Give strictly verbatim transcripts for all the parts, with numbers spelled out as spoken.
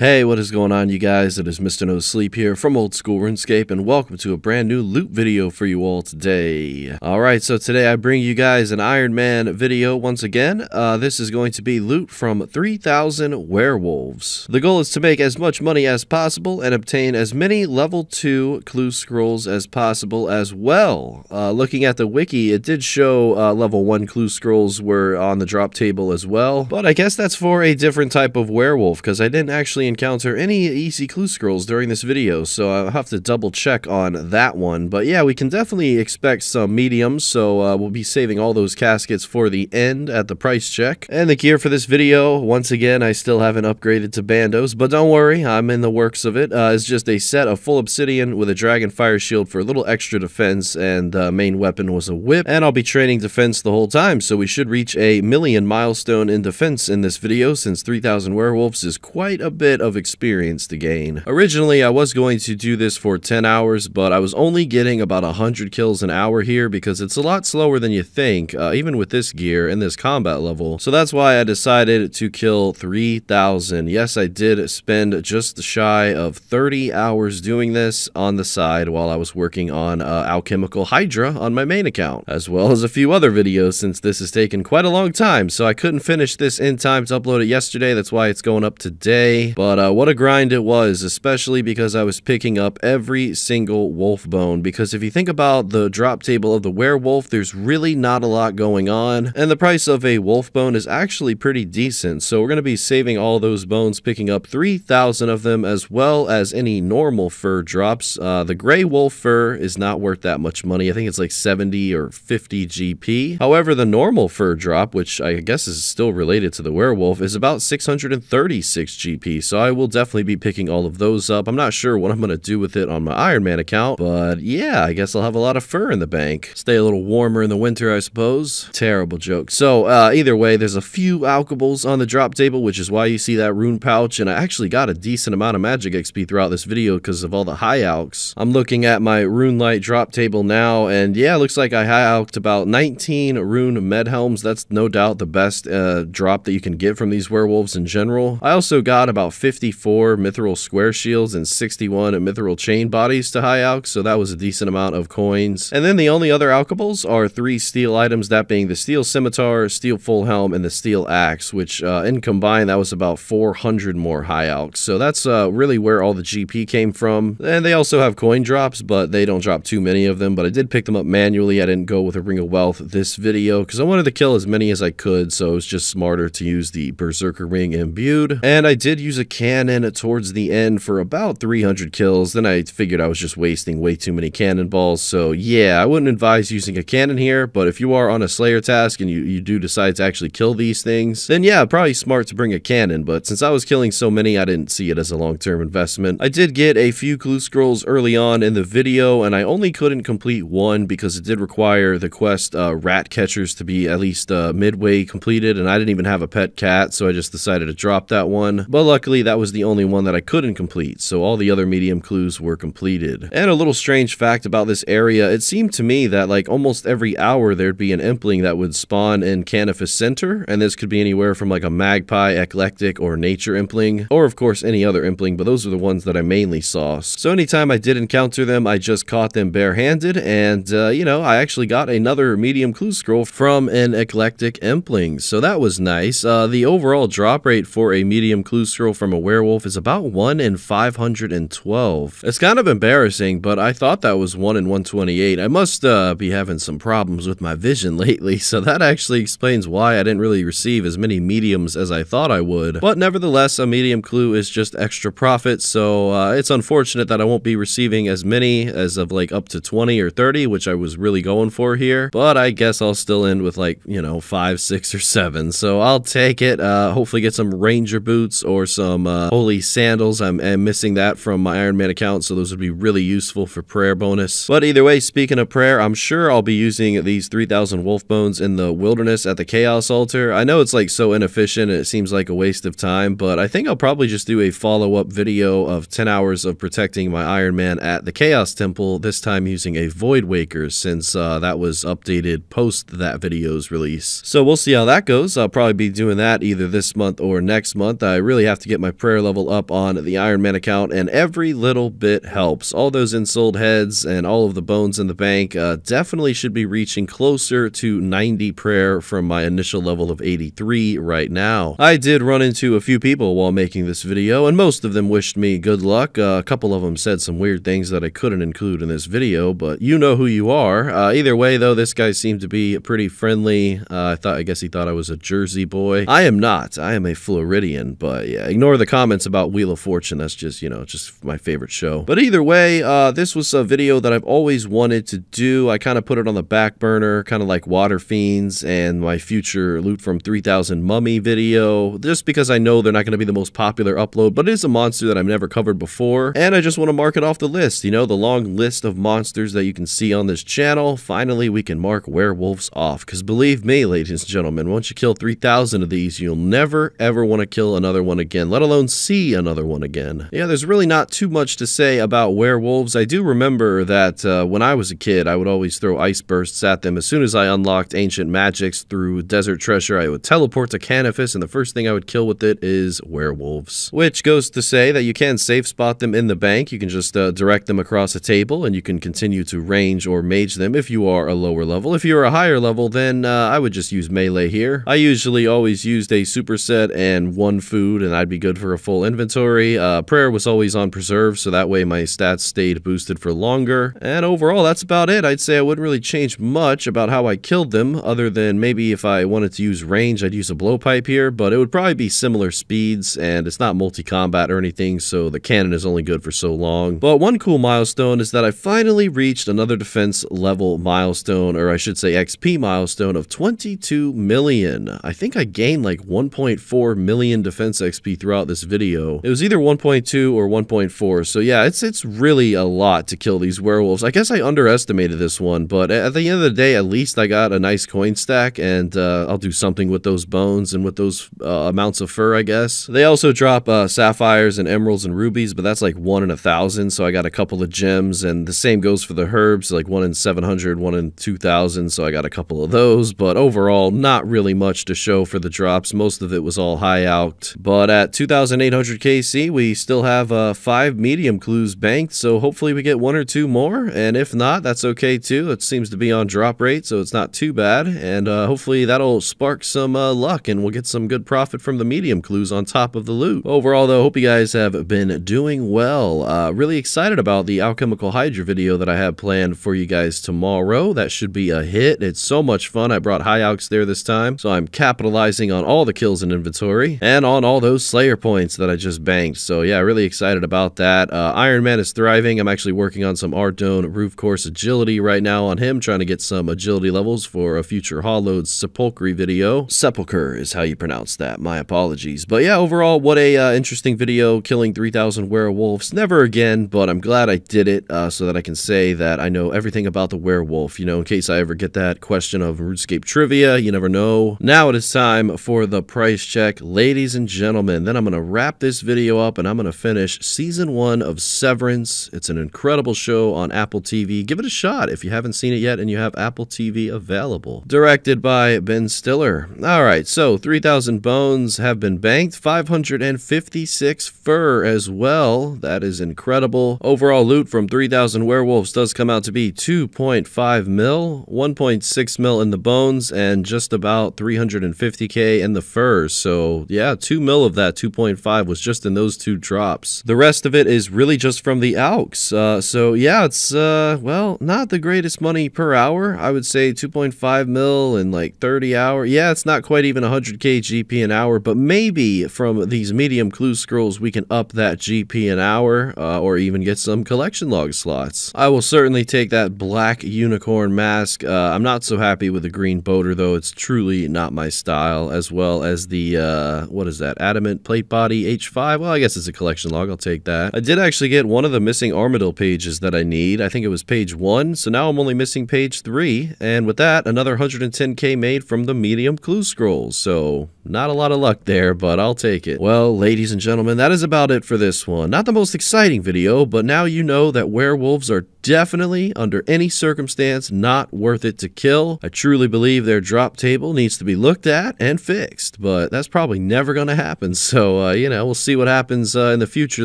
Hey, what is going on, you guys? It is Mister No Sleep here from Old School RuneScape, and welcome to a brand new loot video for you all today. Alright, so today I bring you guys an Iron Man video once again. Uh, this is going to be loot from three thousand werewolves. The goal is to make as much money as possible and obtain as many level two clue scrolls as possible as well. Uh, looking at the wiki, it did show uh, level one clue scrolls were on the drop table as well, but I guess that's for a different type of werewolf, because I didn't actually encounter any easy clue scrolls during this video, so I'll have to double check on that one. But yeah, we can definitely expect some mediums, so uh, we'll be saving all those caskets for the end at the price check. And the gear for this video, once again, I still haven't upgraded to bandos, but don't worry, I'm in the works of it. Uh, it's just a set of full obsidian with a dragon fire shield for a little extra defense, and the uh, main weapon was a whip, and I'll be training defense the whole time, so we should reach a million milestone in defense in this video, since three thousand werewolves is quite a bit of experience to gain. Originally, I was going to do this for ten hours, but I was only getting about one hundred kills an hour here because it's a lot slower than you think, uh, even with this gear and this combat level. So that's why I decided to kill three thousand. Yes, I did spend just shy of thirty hours doing this on the side while I was working on uh, Alchemical Hydra on my main account, as well as a few other videos, since this has taken quite a long time. So I couldn't finish this in time to upload it yesterday. That's why it's going up today. But But uh, what a grind it was, especially because I was picking up every single wolf bone, because if you think about the drop table of the werewolf, there's really not a lot going on, and the price of a wolf bone is actually pretty decent, so we're going to be saving all those bones, picking up three thousand of them, as well as any normal fur drops. Uh, the gray wolf fur is not worth that much money. I think it's like seventy or fifty G P. However, the normal fur drop, which I guess is still related to the werewolf, is about six hundred thirty-six G P, so I will definitely be picking all of those up. I'm not sure what I'm going to do with it on my Iron Man account, but yeah, I guess I'll have a lot of fur in the bank. Stay a little warmer in the winter, I suppose. Terrible joke. So, uh, either way, there's a few alchables on the drop table, which is why you see that rune pouch, and I actually got a decent amount of magic X P throughout this video because of all the high alks. I'm looking at my rune light drop table now, and yeah, it looks like I high alked about nineteen rune medhelms. That's no doubt the best uh, drop that you can get from these werewolves in general. I also got about fifty-four mithril square shields and sixty-one mithril chain bodies to high alk, so that was a decent amount of coins. And then the only other alkables are three steel items, that being the steel scimitar, steel full helm, and the steel axe, which uh, in combined, that was about four hundred more high alks. So that's uh, really where all the G P came from. And they also have coin drops, but they don't drop too many of them, but I did pick them up manually. I didn't go with a ring of wealth this video because I wanted to kill as many as I could, so it was just smarter to use the berserker ring imbued. And I did use a cannon towards the end for about three hundred kills. Then I figured I was just wasting way too many cannonballs, so yeah, I wouldn't advise using a cannon here, but if you are on a slayer task and you, you do decide to actually kill these things, then yeah, probably smart to bring a cannon, but since I was killing so many, I didn't see it as a long-term investment. I did get a few clue scrolls early on in the video, and I only couldn't complete one because it did require the quest uh, rat catchers to be at least uh, midway completed, and I didn't even have a pet cat, so I just decided to drop that one. But luckily, that was the only one that I couldn't complete, so all the other medium clues were completed. And a little strange fact about this area, it seemed to me that like almost every hour there'd be an impling that would spawn in Canifis Center, and this could be anywhere from like a magpie, eclectic, or nature impling, or of course any other impling, but those are the ones that I mainly saw. So anytime I did encounter them, I just caught them barehanded, and uh, you know, I actually got another medium clue scroll from an eclectic impling, so that was nice. Uh, the overall drop rate for a medium clue scroll from a werewolf is about one in five hundred twelve. It's kind of embarrassing, but I thought that was one in one twenty-eight. I must uh, be having some problems with my vision lately, so that actually explains why I didn't really receive as many mediums as I thought I would. But nevertheless, a medium clue is just extra profit, so uh, it's unfortunate that I won't be receiving as many as of like up to twenty or thirty, which I was really going for here, but I guess I'll still end with like, you know, five, six, or seven, so I'll take it. Uh, hopefully get some ranger boots or some Uh, holy sandals. I'm, I'm missing that from my Iron Man account, so those would be really useful for prayer bonus. But either way, speaking of prayer, I'm sure I'll be using these three thousand wolf bones in the wilderness at the chaos altar. I know it's like so inefficient and it seems like a waste of time, but I think I'll probably just do a follow-up video of ten hours of protecting my Iron Man at the chaos temple, this time using a void waker, since uh, that was updated post that video's release. So we'll see how that goes. I'll probably be doing that either this month or next month. I really have to get my my prayer level up on the Iron Man account, and every little bit helps. All those ensouled heads and all of the bones in the bank uh, definitely should be reaching closer to ninety prayer from my initial level of eighty-three right now. I did run into a few people while making this video, and most of them wished me good luck. Uh, a couple of them said some weird things that I couldn't include in this video, but you know who you are. Uh, either way, though, this guy seemed to be pretty friendly. Uh, I thought, I guess he thought I was a Jersey boy. I am not. I am a Floridian, but yeah, ignore the comments about Wheel of Fortune. That's just, you know, just my favorite show. But either way, uh, this was a video that I've always wanted to do. I kind of put it on the back burner, kind of like Water Fiends and my future Loot from three thousand Mummy video, just because I know they're not going to be the most popular upload, but it is a monster that I've never covered before, and I just want to mark it off the list. You know, the long list of monsters that you can see on this channel. Finally, we can mark werewolves off, because believe me, ladies and gentlemen, once you kill three thousand of these, you'll never, ever want to kill another one again, let alone see another one again. Yeah, there's really not too much to say about werewolves. I do remember that uh, when I was a kid, I would always throw ice bursts at them. As soon as I unlocked ancient magics through Desert Treasure, I would teleport to Canifis, and the first thing I would kill with it is werewolves. Which goes to say that you can safe spot them in the bank. You can just uh, direct them across a table, and you can continue to range or mage them if you are a lower level. If you're a higher level, then uh, I would just use melee here. I usually always used a superset and one food, and I'd be good for a full inventory. Uh, prayer was always on preserve, so that way my stats stayed boosted for longer. And overall, that's about it. I'd say I wouldn't really change much about how I killed them, other than maybe if I wanted to use range, I'd use a blowpipe here, but it would probably be similar speeds, and it's not multi-combat or anything, so the cannon is only good for so long. But one cool milestone is that I finally reached another defense level milestone, or I should say X P milestone, of twenty-two million. I think I gained like one point four million defense X P throughout this video. It was either one point two or one point four, so yeah, it's it's really a lot to kill these werewolves. I guess I underestimated this one, but at the end of the day, at least I got a nice coin stack, and uh, I'll do something with those bones and with those uh, amounts of fur, I guess. They also drop uh, sapphires and emeralds and rubies, but that's like one in a thousand, so I got a couple of gems, and the same goes for the herbs, like one in seven hundred, one in two thousand, so I got a couple of those, but overall, not really much to show for the drops. Most of it was all high out, but at two thousand eight hundred K C, we still have uh, five medium clues banked, so hopefully we get one or two more, and if not, that's okay too. It seems to be on drop rate, so it's not too bad, and uh, hopefully that'll spark some uh, luck, and we'll get some good profit from the medium clues on top of the loot. Overall, though, hope you guys have been doing well. Uh, really excited about the Alchemical Hydra video that I have planned for you guys tomorrow. That should be a hit. It's so much fun. I brought high alcs there this time, so I'm capitalizing on all the kills in inventory and on all those Slayer points that I just banked. So yeah, really excited about that. Uh, Iron Man is thriving. I'm actually working on some Ardone roof course agility right now on him, trying to get some agility levels for a future Hollows Sepulchre video. Sepulchre is how you pronounce that. My apologies. But yeah, overall, what a uh, interesting video, killing three thousand werewolves. Never again, but I'm glad I did it uh, so that I can say that I know everything about the werewolf. You know, in case I ever get that question of RuneScape trivia, you never know. Now it is time for the price check, ladies and gentlemen. Then I'm going to wrap this video up, and I'm going to finish season one of Severance. It's an incredible show on Apple T V. Give it a shot if you haven't seen it yet and you have Apple T V available. Directed by Ben Stiller. All right, so three thousand bones have been banked, five hundred fifty-six fur as well. That is incredible. Overall loot from three thousand werewolves does come out to be two point five mil, one point six mil in the bones, and just about three hundred fifty K in the fur. So yeah, two mil of that two point five was just in those two drops. The rest of it is really just from the alcs. Uh, so yeah, it's uh, well, not the greatest money per hour. I would say two point five mil in like thirty hour. Yeah, it's not quite even one hundred K G P an hour, but maybe from these medium clue scrolls, we can up that G P an hour uh, or even get some collection log slots. I will certainly take that black unicorn mask. Uh, I'm not so happy with the green boater, though. It's truly not my style, as well as the, uh, what is that, adamant plate body H five. Well, I guess it's a collection log. I'll take that. I did actually get one of the missing Armadale pages that I need. I think it was page one, so now I'm only missing page three, and with that, another one hundred ten K made from the medium clue scrolls, so not a lot of luck there, but I'll take it. Well, ladies and gentlemen, that is about it for this one. Not the most exciting video, but now you know that werewolves are definitely, under any circumstance, not worth it to kill. I truly believe their drop table needs to be looked at and fixed, but that's probably never going to happen. So, uh, you know, we'll see what happens uh, in the future,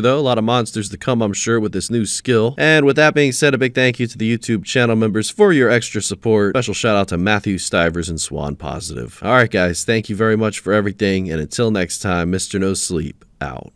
though. A lot of monsters to come, I'm sure, with this new skill. And with that being said, a big thank you to the YouTube channel members for your extra support. Special shout out to Matthew Stivers and Swan Positive. All right, guys, thank you very much for everything, and until next time, Mister No Sleep out.